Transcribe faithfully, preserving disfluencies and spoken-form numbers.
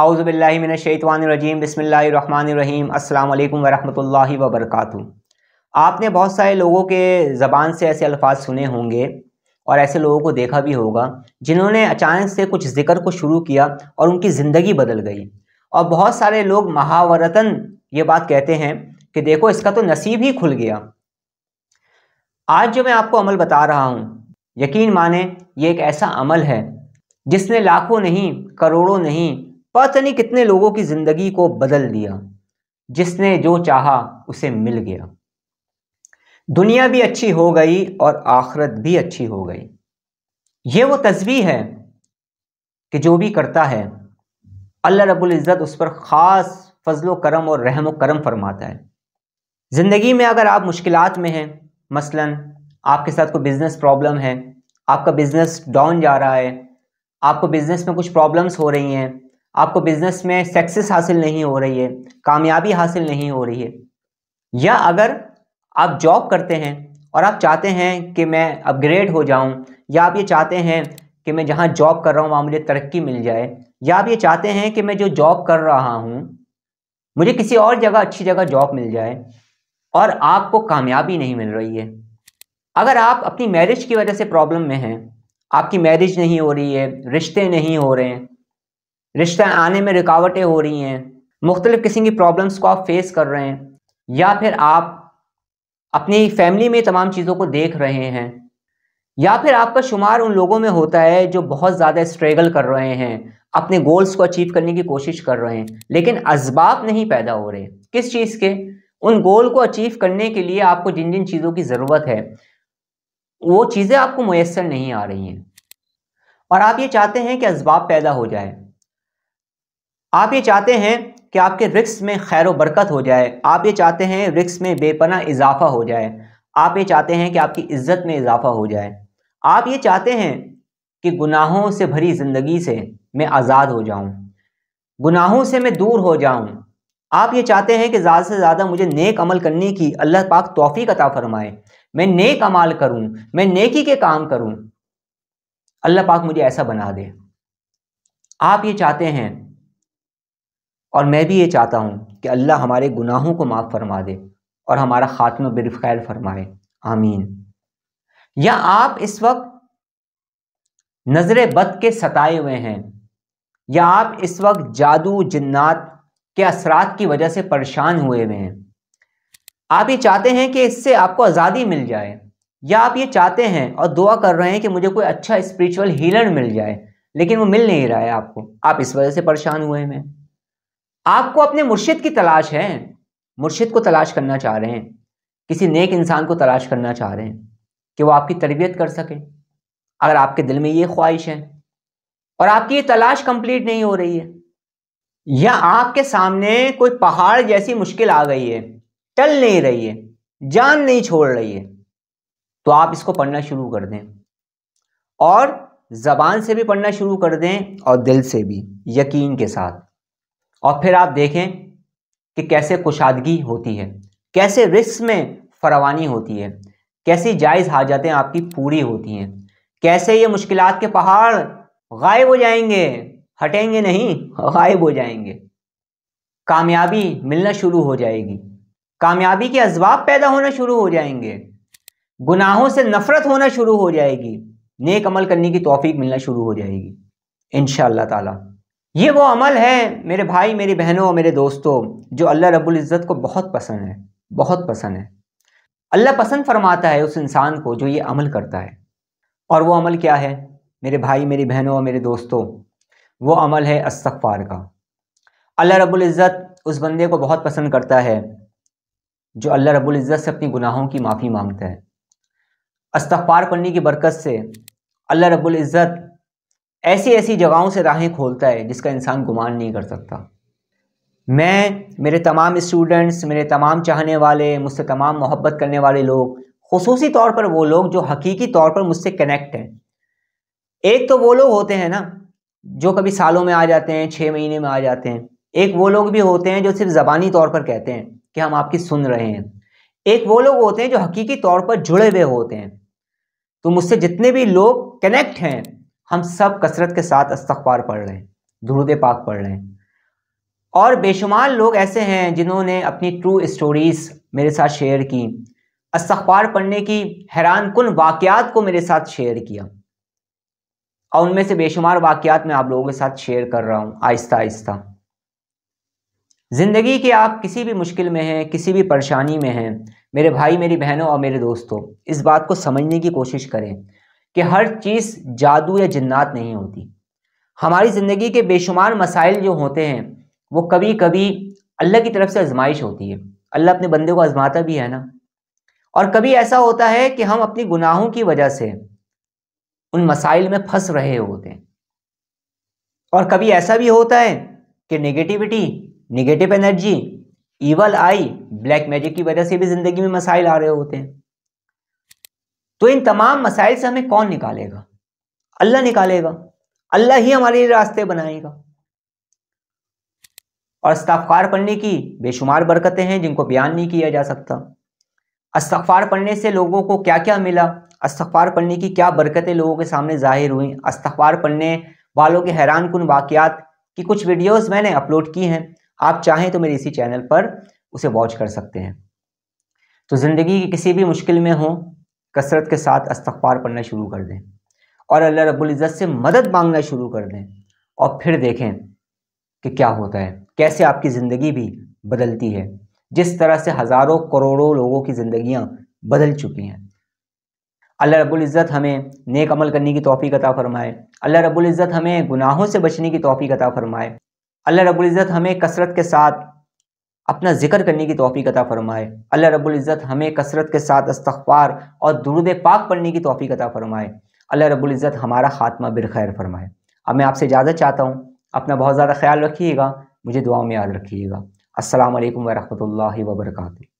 आऊज़ु बिल्लाहि मिनश शैतानिर रजीम, बिस्मिल्लाहिर रहमानिर रहीम, अस्सलामु अलैकुम वरहमतुल्लाहि वबरकातुहू। आपने बहुत सारे लोगों के ज़बान से ऐसे अल्फाज सुने होंगे और ऐसे लोगों को देखा भी होगा जिन्होंने अचानक से कुछ ज़िक्र को शुरू किया और उनकी ज़िंदगी बदल गई। और बहुत सारे लोग महावरतन ये बात कहते हैं कि देखो इसका तो नसीब ही खुल गया। आज जो मैं आपको अमल बता रहा हूँ, यकीन माने ये एक ऐसा अमल है जिसने लाखों नहीं, करोड़ों नहीं, पता नहीं कितने लोगों की ज़िंदगी को बदल दिया। जिसने जो चाहा उसे मिल गया, दुनिया भी अच्छी हो गई और आखिरत भी अच्छी हो गई। ये वो तस्बीह है कि जो भी करता है अल्लाह रब्बुल इज़्ज़त उस पर ख़ास फजलो करम और रहम करम फरमाता है। ज़िंदगी में अगर आप मुश्किलात में हैं, मसलन आपके साथ कोई बिज़नेस प्रॉब्लम है, आपका बिज़नेस डाउन जा रहा है, आपको बिज़नेस में कुछ प्रॉब्लम्स हो रही हैं, आपको बिज़नेस में सक्सेस हासिल नहीं हो रही है, कामयाबी हासिल नहीं हो रही है, या अगर आप जॉब करते हैं और आप चाहते हैं कि मैं अपग्रेड हो जाऊं, या आप ये चाहते हैं कि मैं जहां जॉब कर रहा हूं वहां मुझे तरक्की मिल जाए, या आप ये चाहते हैं कि मैं जो जॉब कर रहा हूं मुझे किसी और जगह अच्छी जगह जॉब मिल जाए और आपको कामयाबी नहीं मिल रही है। अगर आप अपनी मैरिज की वजह से प्रॉब्लम में हैं, आपकी मैरिज नहीं हो रही है, रिश्ते नहीं हो रहे हैं, रिश्ते आने में रुकावटें हो रही हैं, मुख्तलिफ़ किस्म की प्रॉब्लम्स को आप फेस कर रहे हैं, या फिर आप अपनी फैमिली में तमाम चीज़ों को देख रहे हैं, या फिर आपका शुमार उन लोगों में होता है जो बहुत ज़्यादा स्ट्रगल कर रहे हैं, अपने गोल्स को अचीव करने की कोशिश कर रहे हैं लेकिन असबाब नहीं पैदा हो रहे। किस चीज़ के? उन गोल को अचीव करने के लिए आपको जिन जिन चीज़ों की ज़रूरत है वो चीज़ें आपको मुयस्सर नहीं आ रही हैं और आप ये चाहते हैं कि असबाब पैदा हो जाए, आप ये चाहते हैं कि आपके रिस्क में खैर व बरकत हो जाए, आप ये चाहते हैं रिस्क में बेपनाह इजाफा हो जाए, आप ये चाहते हैं कि आपकी इज्जत में इजाफा हो जाए, आप ये चाहते हैं कि गुनाहों से भरी ज़िंदगी से मैं आज़ाद हो जाऊं, गुनाहों से मैं दूर हो जाऊं, आप ये चाहते हैं कि ज़्यादा से ज़्यादा मुझे नेक अमल करने की अल्लाह पाक तौफीक अता फरमाए, मैं नेक अमाल करूं, मैं नेकी के काम करूं, अल्लाह पाक मुझे ऐसा बना दे। आप ये चाहते हैं और मैं भी ये चाहता हूँ कि अल्लाह हमारे गुनाहों को माफ़ फरमा दे और हमारा ख़ात्मा बिरफ़ैर फरमाए, आमीन। या आप इस वक्त नज़र बद के सताए हुए हैं, या आप इस वक्त जादू जिन्नात के असरात की वजह से परेशान हुए हुए हैं, आप ये चाहते हैं कि इससे आपको आज़ादी मिल जाए, या आप ये चाहते हैं और दुआ कर रहे हैं कि मुझे कोई अच्छा स्पिरिचुअल हीलर मिल जाए लेकिन वो मिल नहीं रहा है आपको, आप इस वजह से परेशान हुए हुए हैं। आपको अपने मुर्शिद की तलाश है, मुर्शिद को तलाश करना चाह रहे हैं, किसी नेक इंसान को तलाश करना चाह रहे हैं कि वो आपकी तरबियत कर सके। अगर आपके दिल में ये ख्वाहिश है और आपकी ये तलाश कंप्लीट नहीं हो रही है, या आपके सामने कोई पहाड़ जैसी मुश्किल आ गई है, टल नहीं रही है, जान नहीं छोड़ रही है, तो आप इसको पढ़ना शुरू कर दें और ज़बान से भी पढ़ना शुरू कर दें और दिल से भी यकीन के साथ, और फिर आप देखें कि कैसे कुशादगी होती है, कैसे रिस्क में फरावानी होती है, कैसी जायज़ हाजातें आपकी पूरी होती हैं, कैसे ये मुश्किलात के पहाड़ गायब हो जाएंगे, हटेंगे नहीं, गायब हो जाएंगे। कामयाबी मिलना शुरू हो जाएगी, कामयाबी के असबाब पैदा होना शुरू हो जाएंगे, गुनाहों से नफरत होना शुरू हो जाएगी, नेक अमल करने की तौफीक मिलना शुरू हो जाएगी इंशाअल्लाह ताला। ये वो अमल है मेरे भाई, मेरी बहनों और मेरे दोस्तों जो अल्लाह रब्बुल इज़्ज़त को बहुत पसंद है, बहुत पसंद है। अल्लाह पसंद फरमाता है उस इंसान को जो ये अमल करता है। और वो अमल क्या है मेरे भाई, मेरी बहनों और मेरे दोस्तों? वो अमल है इस्तिग़फ़ार का। अल्लाह रब्बुल इज़्ज़त उस बंदे को बहुत पसंद करता है जो अल्लाह रब्बुल इज़्ज़त से अपनी गुनाहों की माफ़ी मांगता है। इस्तिग़फ़ार पढ़ने की बरकत से अल्लाह रब्बुल इज़्ज़त ऐसी ऐसी जगहों से राहें खोलता है जिसका इंसान गुमान नहीं कर सकता। मैं, मेरे तमाम स्टूडेंट्स, मेरे तमाम चाहने वाले, मुझसे तमाम मोहब्बत करने वाले लोग, ख़ुसूसी तौर पर वो लोग जो हकीकी तौर पर मुझसे कनेक्ट हैं। एक तो वो लोग होते हैं ना जो कभी सालों में आ जाते हैं, छः महीने में आ जाते हैं, एक वो लोग भी होते हैं जो सिर्फ ज़बानी तौर पर कहते हैं कि हम आपकी सुन रहे हैं, एक वो लोग होते हैं जो हकीकी तौर पर जुड़े हुए होते हैं। तो मुझसे जितने भी लोग कनेक्ट हैं हम सब कसरत के साथ इस्तिग़फ़ार पढ़ रहे हैं, दुरूद पाक पढ़ रहे हैं, और बेशुमार लोग ऐसे हैं जिन्होंने अपनी ट्रू स्टोरीज़ मेरे साथ शेयर की, इस्तिग़फ़ार पढ़ने की हैरान कुन वाक़यात को मेरे साथ शेयर किया, और उनमें से बेशुमार वाक़यात मैं आप लोगों के साथ शेयर कर रहा हूँ आहिस्ता आहिस्ता। ज़िंदगी के आप किसी भी मुश्किल में हैं, किसी भी परेशानी में हैं मेरे भाई, मेरी बहनों और मेरे दोस्तों, इस बात को समझने की कोशिश करें कि हर चीज़ जादू या जिन्नात नहीं होती। हमारी ज़िंदगी के बेशुमार मसाइल जो होते हैं वो कभी कभी अल्लाह की तरफ से आजमाइश होती है, अल्लाह अपने बंदे को आजमाता भी है ना। और कभी ऐसा होता है कि हम अपनी गुनाहों की वजह से उन मसाइल में फंस रहे होते हैं, और कभी ऐसा भी होता है कि negativity, negative energy, evil eye, black magic की वजह से भी ज़िंदगी में मसाइल आ रहे होते हैं। तो इन तमाम मसाइल से हमें कौन निकालेगा? अल्लाह निकालेगा, अल्लाह ही हमारे लिए रास्ते बनाएगा। और इस्तिग़फ़ार पढ़ने की बेशुमार बरकतें हैं जिनको बयान नहीं किया जा सकता। इस्तिग़फ़ार पढ़ने से लोगों को क्या क्या मिला, इस्तिग़फ़ार पढ़ने की क्या बरकतें लोगों के सामने ज़ाहिर हुई, इस्तिग़फ़ार पढ़ने वालों के हैरान कुन वाक़यात की कुछ वीडियोस मैंने अपलोड की हैं। आप चाहें तो मेरे इसी चैनल पर उसे वॉच कर सकते हैं। तो ज़िंदगी की किसी भी मुश्किल में हो, कसरत के साथ इस्तिग़फ़ार पढ़ना शुरू कर दें और अल्लाह रब्बुल इज़्ज़त से मदद मांगना शुरू कर दें, और फिर देखें कि क्या होता है, कैसे आपकी ज़िंदगी भी बदलती है, जिस तरह से हज़ारों करोड़ों लोगों की ज़िंदगियां बदल चुकी हैं। अल्लाह रब्बुल इज़्ज़त हमें नेक अमल करने की तौफ़ीक़ अता फ़रमाए। अल्लाह रब्बुल इज़्ज़त हमें गुनाहों से बचने की तौफ़ीक़ अता फ़रमाए। अल्लाह रब्बुल इज़्ज़त हमें कसरत के साथ अपना ज़िक्र करने की तौफ़ीक़ अता फ़रमाए। अल्लाह रब्बुल इज़्ज़त हमें कसरत के साथ इस्तिग़फ़ार और दुरूद पाक पढ़ने की तौफ़ीक़ अता फ़रमाए। अल्लाह रब्बुल इज़्ज़त हमारा ख़ात्मा बिलखैर फ़रमाए। अब मैं आपसे इजाज़त चाहता हूँ, अपना बहुत ज़्यादा ख्याल रखिएगा, मुझे दुआओं में याद रखिएगा। अस्सलामु अलैकुम वरहमतुल्लाहि वबरकातुहू।